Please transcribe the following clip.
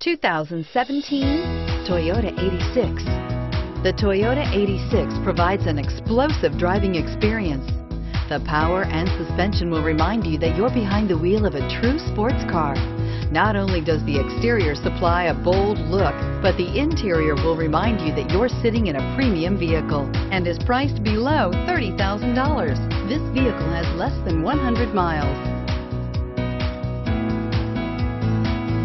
2017 Toyota 86. The Toyota 86 provides an explosive driving experience. The power and suspension will remind you that you're behind the wheel of a true sports car. Not only does the exterior supply a bold look, but the interior will remind you that you're sitting in a premium vehicle and is priced below $30,000. This vehicle has less than 100 miles.